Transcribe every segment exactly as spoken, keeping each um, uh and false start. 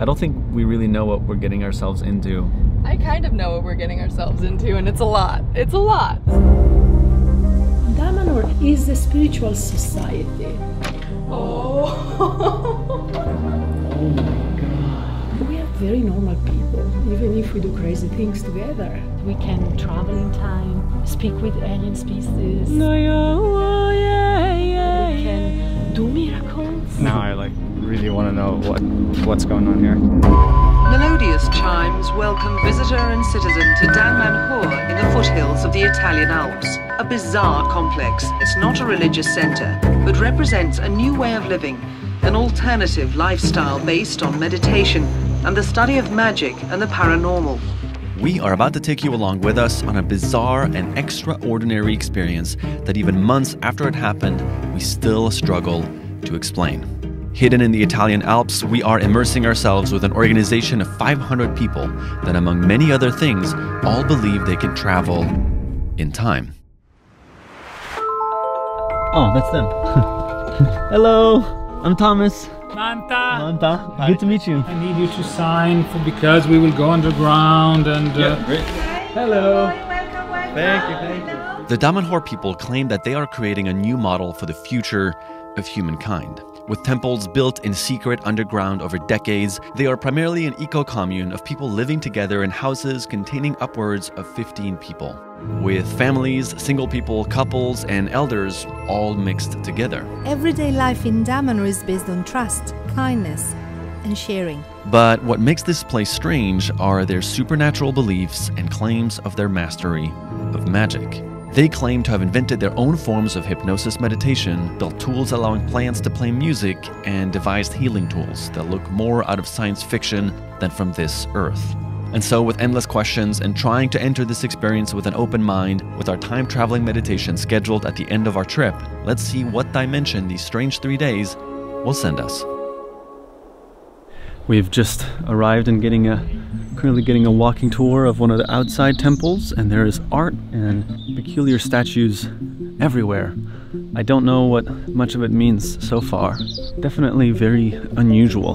I don't think we really know what we're getting ourselves into. I kind of know what we're getting ourselves into, and it's a lot. It's a lot. Damanhur is a spiritual society. Oh. Oh my God. We are very normal people, even if we do crazy things together. We can travel in time, speak with alien species. No, oh, yeah, yeah, yeah. We can do miracles. Now I like really want to know what what's going on here. Melodious chimes welcome visitor and citizen to Damanhur in the foothills of the Italian Alps. A bizarre complex. It's not a religious center, but represents a new way of living, an alternative lifestyle based on meditation and the study of magic and the paranormal. We are about to take you along with us on a bizarre and extraordinary experience that even months after it happened, we still struggle to explain. Hidden in the Italian Alps, we are immersing ourselves with an organization of five hundred people that, among many other things, all believe they can travel in time. Oh, that's them. Hello, I'm Thomas. Manta. Manta. Hi. Good to meet you. I need you to sign for, because we will go underground and... Uh, yeah, great. Hello. Welcome, welcome. Thank you, thank you. The Damanhur people claim that they are creating a new model for the future of humankind. With temples built in secret underground over decades, they are primarily an eco-commune of people living together in houses containing upwards of fifteen people, with families, single people, couples, and elders all mixed together. Everyday life in Damanhur is based on trust, kindness, and sharing. But what makes this place strange are their supernatural beliefs and claims of their mastery of magic. They claim to have invented their own forms of hypnosis meditation, built tools allowing plants to play music, and devised healing tools that look more out of science fiction than from this earth. And so, with endless questions and trying to enter this experience with an open mind, with our time-traveling meditation scheduled at the end of our trip, let's see what dimension these strange three days will send us. We've just arrived and getting a currently getting a walking tour of one of the outside temples, and there is art and peculiar statues everywhere. I don't know what much of it means so far. Definitely very unusual.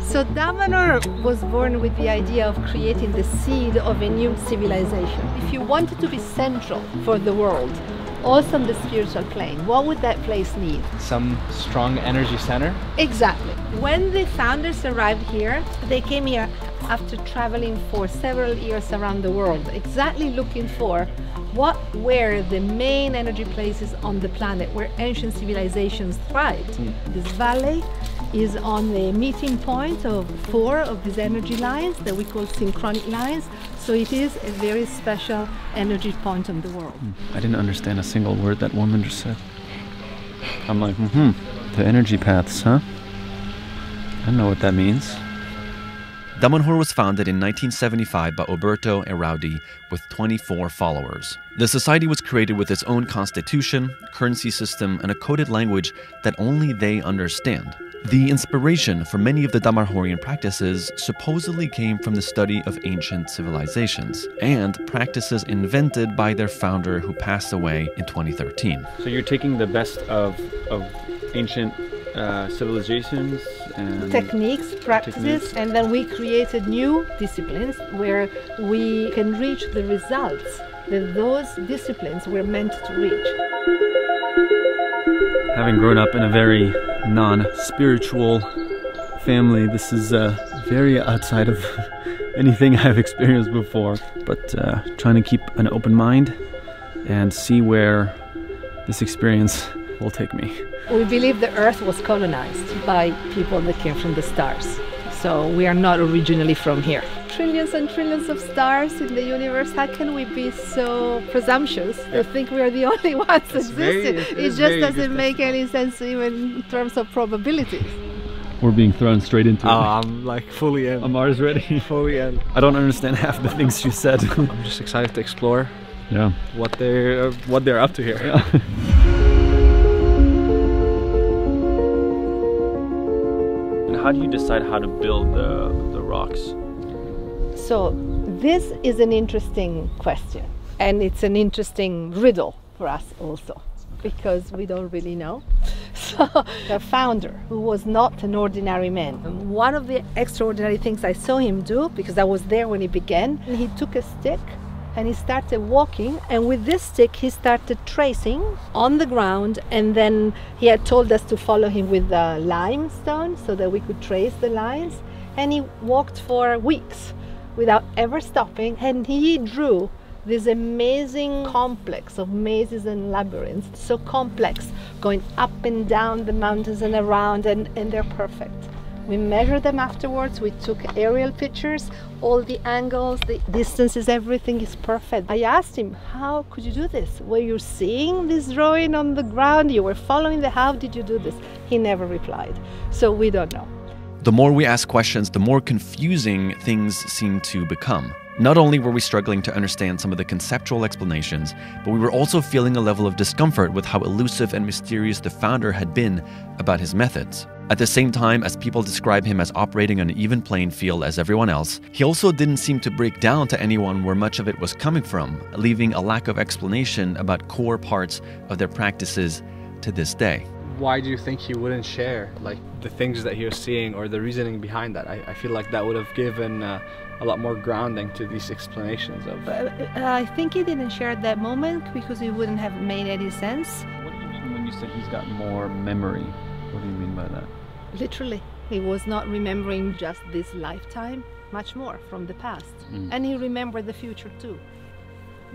So Damanhur was born with the idea of creating the seed of a new civilization. If you wanted to be central for the world, also on the spiritual plane, what would that place need? Some strong energy center? Exactly. When the founders arrived here, they came here after traveling for several years around the world, exactly looking for what were the main energy places on the planet where ancient civilizations thrived. Mm. This valley is on the meeting point of four of these energy lines that we call synchronic lines, so it is a very special energy point in the world. I didn't understand a single word that woman just said. I'm like, mm-hmm, the energy paths, huh? I don't know what that means. Damanhur was founded in nineteen seventy-five by Alberto Erraudi with twenty-four followers. The society was created with its own constitution, currency system, and a coded language that only they understand. The inspiration for many of the Damanhurian practices supposedly came from the study of ancient civilizations and practices invented by their founder, who passed away in twenty thirteen. So you're taking the best of, of ancient uh, civilizations and techniques, practices, techniques. And then we created new disciplines where we can reach the results that those disciplines were meant to reach. Having grown up in a very non-spiritual family, this is uh, very outside of anything I've experienced before. But uh, trying to keep an open mind and see where this experience will take me. We believe the Earth was colonized by people that came from the stars. So we are not originally from here. Trillions and trillions of stars in the universe. How can we be so presumptuous to think we are the only ones it's existing? Very, it, it just doesn't distant. make any sense, even in terms of probabilities. We're being thrown straight into it. Oh, I'm like fully in. Amar's ready. Fully in. I don't understand half the things you said. I'm just excited to explore. Yeah. What they're what they're up to here. Yeah. And how do you decide how to build the the rocks? So this is an interesting question, and it's an interesting riddle for us also, because we don't really know. So the founder, who was not an ordinary man, one of the extraordinary things I saw him do, because I was there when he began, he took a stick and he started walking, and with this stick he started tracing on the ground, and then he had told us to follow him with the limestone so that we could trace the lines, and he walked for weeks without ever stopping, and he drew this amazing complex of mazes and labyrinths, so complex, going up and down the mountains and around, and, and they're perfect. We measured them afterwards, we took aerial pictures, all the angles, the distances, everything is perfect. I asked him, how could you do this? Were you seeing this drawing on the ground? You were following the, how did you do this? He never replied, so we don't know. The more we ask questions, the more confusing things seem to become. Not only were we struggling to understand some of the conceptual explanations, but we were also feeling a level of discomfort with how elusive and mysterious the founder had been about his methods. At the same time, as people describe him as operating on an even playing field as everyone else, he also didn't seem to break down to anyone where much of it was coming from, leaving a lack of explanation about core parts of their practices to this day. Why do you think he wouldn't share like the things that he was seeing or the reasoning behind that? I, I feel like that would have given uh, a lot more grounding to these explanations of uh, I think he didn't share at that moment because it wouldn't have made any sense. What do you mean when you said he's got more memory? What do you mean by that? Literally, he was not remembering just this lifetime, much more from the past. Mm. And he remembered the future too.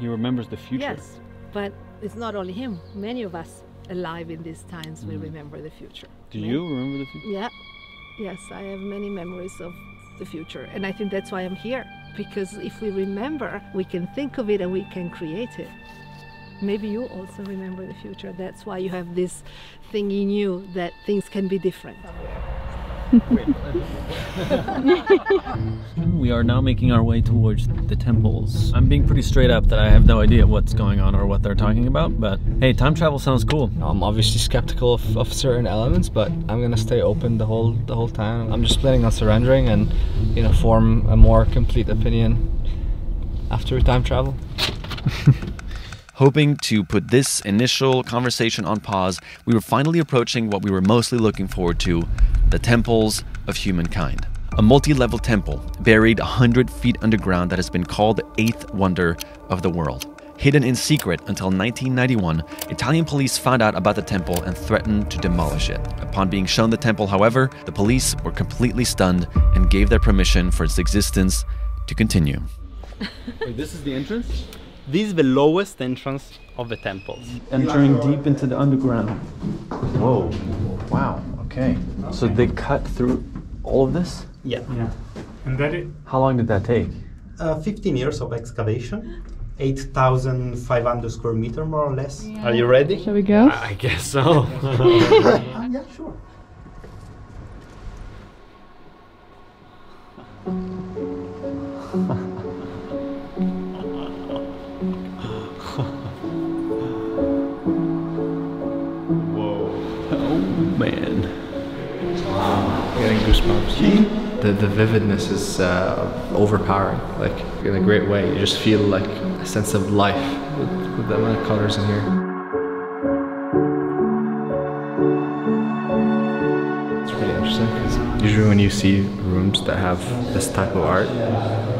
He remembers the future? Yes, but it's not only him, many of us alive in these times, we mm. remember the future. Do yeah. you remember the future? Yeah. Yes, I have many memories of the future, and I think that's why I'm here, because if we remember, we can think of it and we can create it. Maybe you also remember the future, that's why you have this thing in you that things can be different. We are now making our way towards the temples. I'm being pretty straight up that I have no idea what's going on or what they're talking about, but hey, time travel sounds cool. I'm obviously skeptical of, of certain elements, but I'm gonna stay open the whole the whole time. I'm just planning on surrendering and, you know, form a more complete opinion after time travel. Hoping to put this initial conversation on pause, we were finally approaching what we were mostly looking forward to, the temples of humankind. A multi-level temple buried one hundred feet underground that has been called the eighth wonder of the world. Hidden in secret until nineteen ninety-one, Italian police found out about the temple and threatened to demolish it. Upon being shown the temple, however, the police were completely stunned and gave their permission for its existence to continue. Wait, this is the entrance? This is the lowest entrance of the temples. Entering deep into the underground. Whoa, wow, okay. okay. So they cut through all of this? Yeah. yeah. And that it, how long did that take? Uh, fifteen years of excavation, eight thousand five hundred square meter more or less. Yeah. Are you ready? Shall we go? I guess so. uh, yeah, sure. The, the vividness is uh, overpowering, like in a great way. You just feel like a sense of life with, with the amount of colors in here. It's really interesting because usually when you see rooms that have this type of art,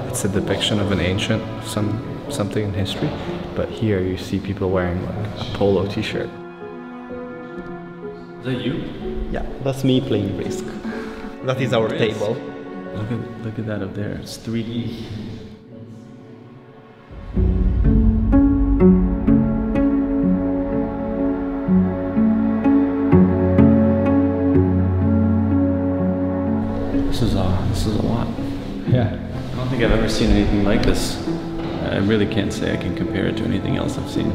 it's a depiction of an ancient, some something in history. But here you see people wearing like a polo t-shirt. Is that you? Yeah, that's me playing Risk. That is our table. Look at, look at that up there, it's three D. This is, a, this is a lot. Yeah. I don't think I've ever seen anything like this. I really can't say I can compare it to anything else I've seen.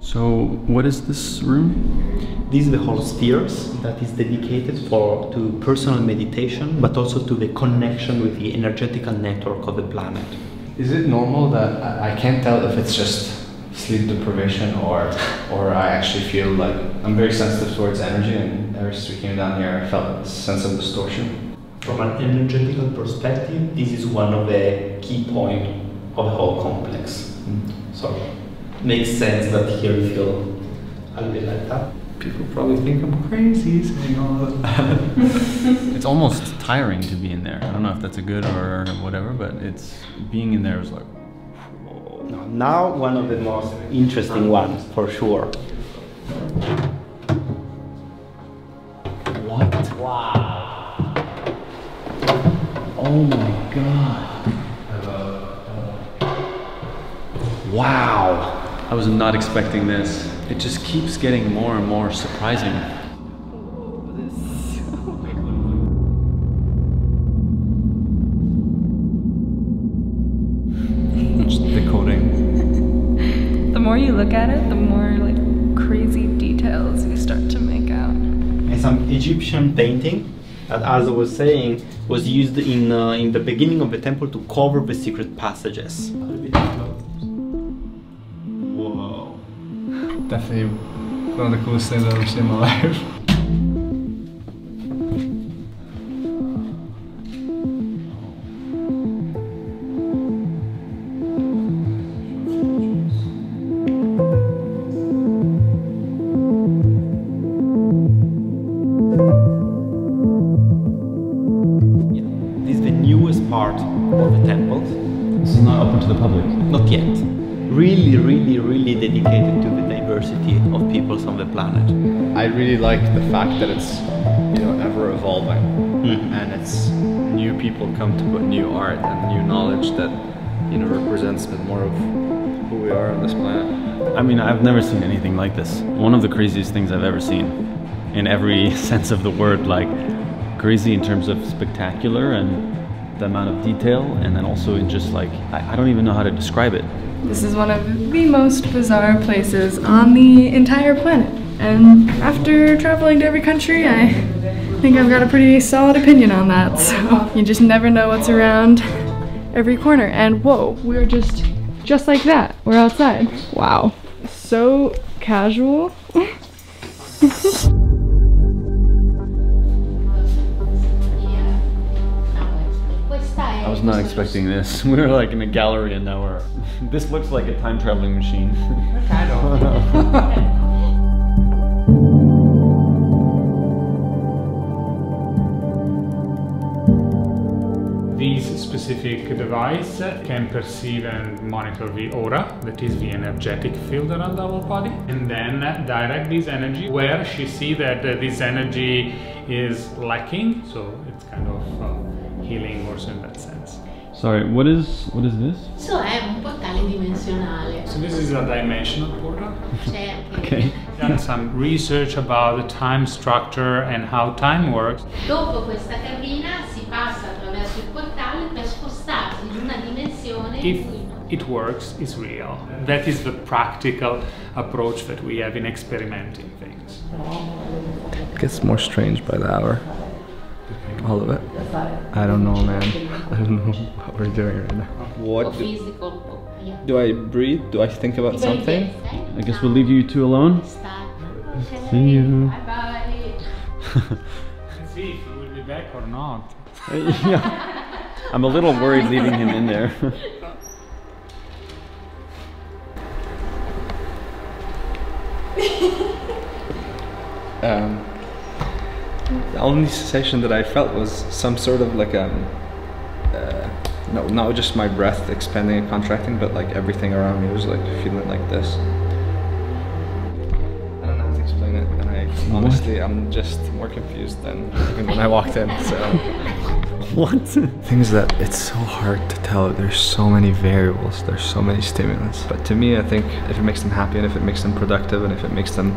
So, what is this room? This is the whole spheres that is dedicated for to personal meditation, but also to the connection with the energetical network of the planet. Is it normal that I can't tell if it's just sleep deprivation, or or I actually feel like I'm very sensitive towards energy, and ever since we came down here I felt a sense of distortion. From an energetical perspective, this is one of the key points of the whole complex. Mm. So it makes sense that here you feel a little bit like that. People probably think I'm crazy saying all that. It's almost tiring to be in there. I don't know if that's a good or whatever, but it's being in there is like, whoa. Now one of the most interesting ones for sure. What? Wow. Oh my god. Wow. I was not expecting this. It just keeps getting more and more surprising. Oh, this is so cool. Just the coding. The more you look at it, the more like crazy details you start to make out. And some Egyptian painting that, as I was saying, was used in uh, in the beginning of the temple to cover the secret passages. Definitely one of the coolest things I've ever seen in my life. This is the newest part of the temple. This is not open to the public? Not yet. Really, really, really dedicated to the diversity of peoples on the planet. I really like the fact that it's, you know, ever evolving, mm-hmm. and it's new people come to put new art and new knowledge that, you know, represents a bit more of who we are on this planet. I mean, I've never seen anything like this. One of the craziest things I've ever seen, in every sense of the word, like crazy in terms of spectacular and the amount of detail, and then also in just like, I, I don't even know how to describe it. This is one of the most bizarre places on the entire planet. And after traveling to every country, I think I've got a pretty solid opinion on that. So you just never know what's around every corner. And whoa, we're just, just like that. We're outside. Wow. So casual. I was not expecting this. We were like in a gallery and now we're... This looks like a time-traveling machine. I don't know. This specific device can perceive and monitor the aura, that is the energetic field around our body, and then direct this energy where she sees that this energy is lacking, so it's kind of... Uh, healing also in that sense. Sorry, what is what is this? So è un portale dimensionale. So this is a dimensional portal. Okay. We've done some research about the time structure and how time works. Dopo questa cabina si passa attraverso il portale per spostarsi in una dimensione in cui it works, is real. That is the practical approach that we have in experimenting things. It gets more strange by the hour. All of it. I don't know, man. I don't know what we're doing right now. What do, do I breathe? Do I think about something? I guess we'll leave you two alone. See you. Let's see if he will be back or not. Yeah. I'm a little worried leaving him in there. um. The only sensation that I felt was some sort of like um, uh, no, not just my breath expanding and contracting, but like everything around me was like feeling like this. I don't know how to explain it, and I honestly, I'm just more confused than even when I walked in. So what? Things that it's so hard to tell. There's so many variables. There's so many stimulants. But to me, I think if it makes them happy, and if it makes them productive, and if it makes them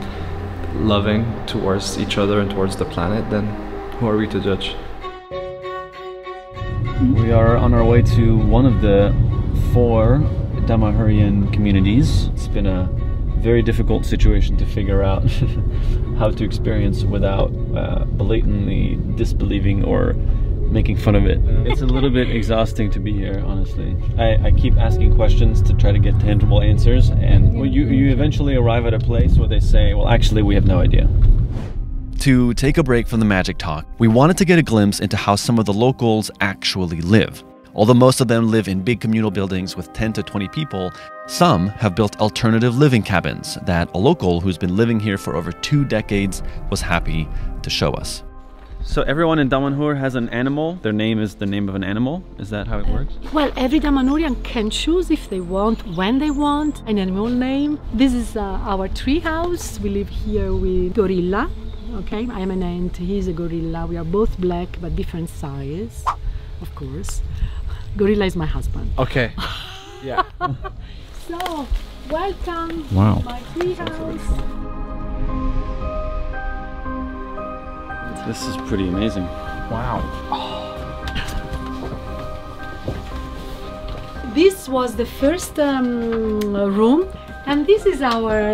loving towards each other and towards the planet, then who are we to judge? We are on our way to one of the four Damanhurian communities. It's been a very difficult situation to figure out how to experience without uh, blatantly disbelieving or making fun of it. It's a little bit exhausting to be here, honestly. I, I keep asking questions to try to get tangible answers, and well, you, you eventually arrive at a place where they say, well, actually, we have no idea. To take a break from the magic talk, we wanted to get a glimpse into how some of the locals actually live. Although most of them live in big communal buildings with ten to twenty people, some have built alternative living cabins that a local who's been living here for over two decades was happy to show us. So everyone in Damanhur has an animal. Their name is the name of an animal. Is that how it works? Well, every Damanhurian can choose if they want, when they want, an animal name. This is uh, our tree house. We live here with gorilla. Okay, I am an ant, he's a gorilla. We are both black, but different size, of course. Gorilla is my husband. Okay. Yeah. So, welcome wow. to my tree house. This is pretty amazing. Wow. Oh. This was the first um, room, and this is our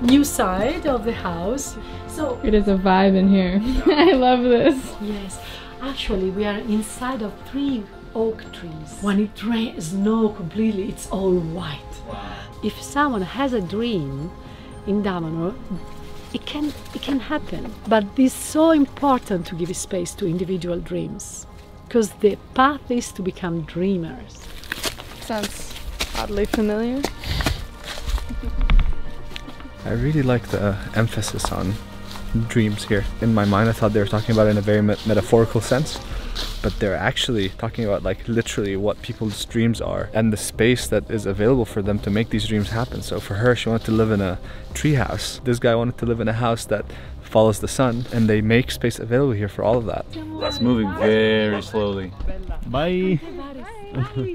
new side of the house. So it is a vibe in here. I love this. Yes, actually we are inside of three oak trees. When it rains snow completely, it's all white. Wow. If someone has a dream in Damanhur, it can it can happen. But it's so important to give space to individual dreams, because the path is to become dreamers. Sounds oddly familiar. I really like the emphasis on dreams here. In my mind, I thought they were talking about it in a very me metaphorical sense, but they're actually talking about like literally what people's dreams are and the space that is available for them to make these dreams happen. So for her, she wanted to live in a tree house. This guy wanted to live in a house that follows the sun, and they make space available here for all of that. That's moving very slowly. Bye. Bye.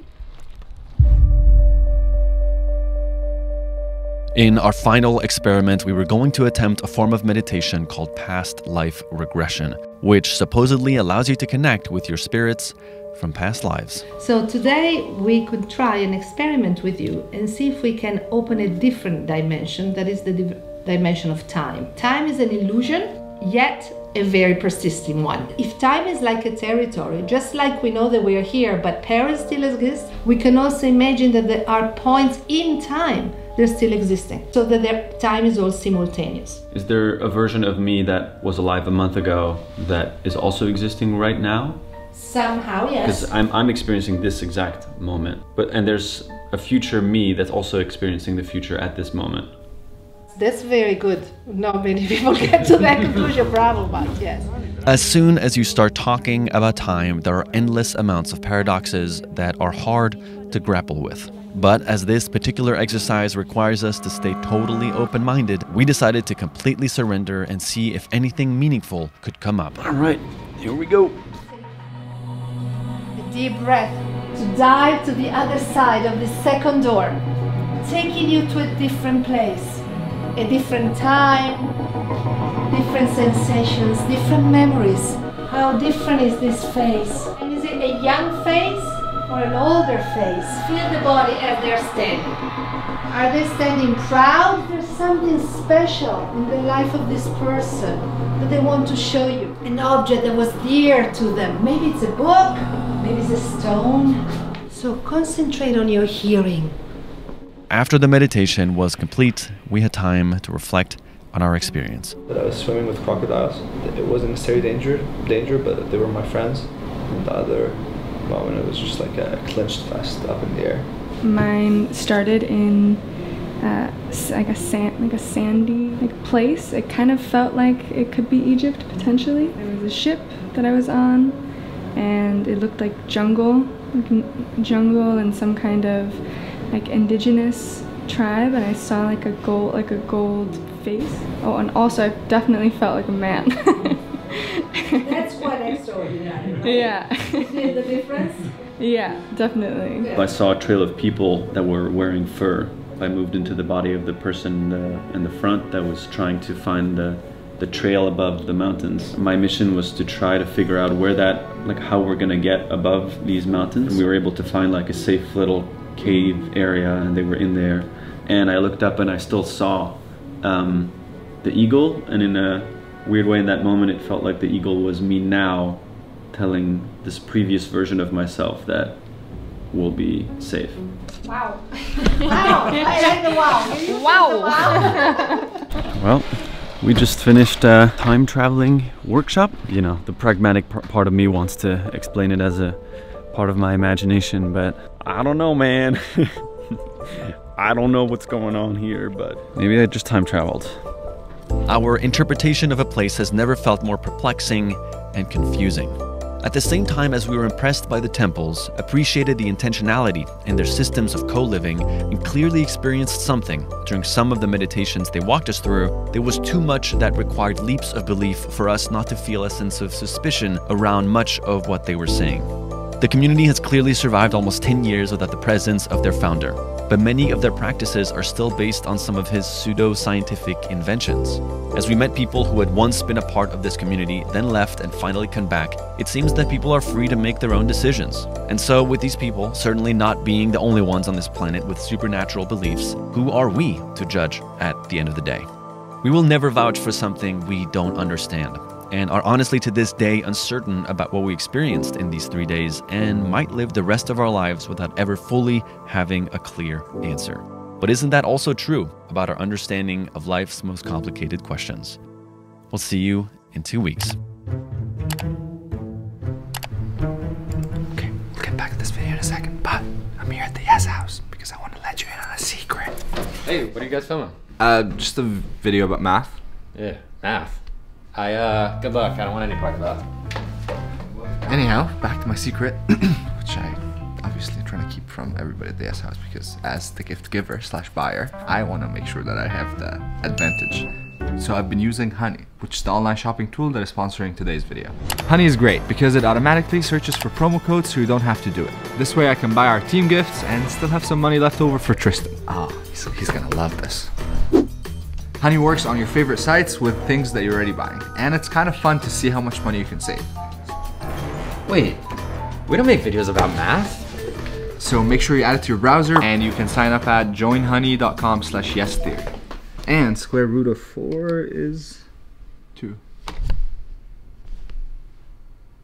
In our final experiment, we were going to attempt a form of meditation called past life regression, which supposedly allows you to connect with your spirits from past lives. So today we could try an experiment with you and see if we can open a different dimension, that is the di dimension of time. Time is an illusion, yet a very persisting one. If time is like a territory, just like we know that we are here, but Paris still exists, we can also imagine that there are points in time they're still existing, so that their time is all simultaneous. Is there a version of me that was alive a month ago that is also existing right now? Somehow, yes. Because I'm, I'm experiencing this exact moment. But and there's a future me that's also experiencing the future at this moment. That's very good. Not many people get to that conclusion, bravo, but yes. As soon as you start talking about time, there are endless amounts of paradoxes that are hard to grapple with. But as this particular exercise requires us to stay totally open-minded, we decided to completely surrender and see if anything meaningful could come up. All right, here we go. A deep breath to dive to the other side of the second door, taking you to a different place, a different time, different sensations, different memories. How different is this face? And is it a young face? Or an older face? Feel the body as they're standing. Are they standing proud? There's something special in the life of this person that they want to show you. An object that was dear to them. Maybe it's a book, maybe it's a stone. So concentrate on your hearing. After the meditation was complete, we had time to reflect on our experience. I was swimming with crocodiles. It wasn't necessarily danger, danger, but they were my friends. And the other moment, it was just like a clenched fist up in the air. Mine started in uh, like a sand, like a sandy like place. It kind of felt like it could be Egypt potentially. There was a ship that I was on, and it looked like jungle, like jungle, and some kind of like indigenous tribe. And I saw like a gold, like a gold face. Oh, and also I definitely felt like a man. That's quite extraordinary, right? Yeah. You feel the difference? Yeah, definitely. Yeah. I saw a trail of people that were wearing fur. I moved into the body of the person uh, in the front that was trying to find the, the trail above the mountains. My mission was to try to figure out where that, like how we're gonna get above these mountains. And we were able to find like a safe little cave area, and they were in there. And I looked up and I still saw um, the eagle, and in a weird way in that moment it felt like the eagle was me now telling this previous version of myself that we'll be safe. Wow. Wow. I like the wow. Wow. The wow. Well, we just finished a time traveling workshop. You know, the pragmatic part of me wants to explain it as a part of my imagination, but I don't know, man. I don't know what's going on here, but maybe I just time traveled. Our interpretation of a place has never felt more perplexing and confusing. At the same time as we were impressed by the temples, appreciated the intentionality in their systems of co-living, and clearly experienced something during some of the meditations they walked us through, there was too much that required leaps of belief for us not to feel a sense of suspicion around much of what they were saying. The community has clearly survived almost ten years without the presence of their founder, but many of their practices are still based on some of his pseudo-scientific inventions. As we met people who had once been a part of this community, then left and finally come back, it seems that people are free to make their own decisions. And so with these people, certainly not being the only ones on this planet with supernatural beliefs, who are we to judge at the end of the day? We will never vouch for something we don't understand, and are honestly to this day uncertain about what we experienced in these three days and might live the rest of our lives without ever fully having a clear answer. But isn't that also true about our understanding of life's most complicated questions? We'll see you in two weeks. Okay, we'll get back to this video in a second, but I'm here at the Yes House because I want to let you in on a secret. Hey, what are you guys filming? Uh, just a video about math. Yeah, math. I, uh, good luck. I don't want any part of that. Anyhow, back to my secret, which I obviously am trying to keep from everybody at the Yes House because as the gift giver slash buyer, I want to make sure that I have the advantage. So I've been using Honey, which is the online shopping tool that is sponsoring today's video. Honey is great because it automatically searches for promo codes so you don't have to do it. This way I can buy our team gifts and still have some money left over for Tristan. Oh, he's, he's gonna love this. Honey works on your favorite sites with things that you're already buying, and it's kind of fun to see how much money you can save. Wait, we don't make videos about math? So make sure you add it to your browser, and you can sign up at join honey dot com slash yes theory. And square root of four is two.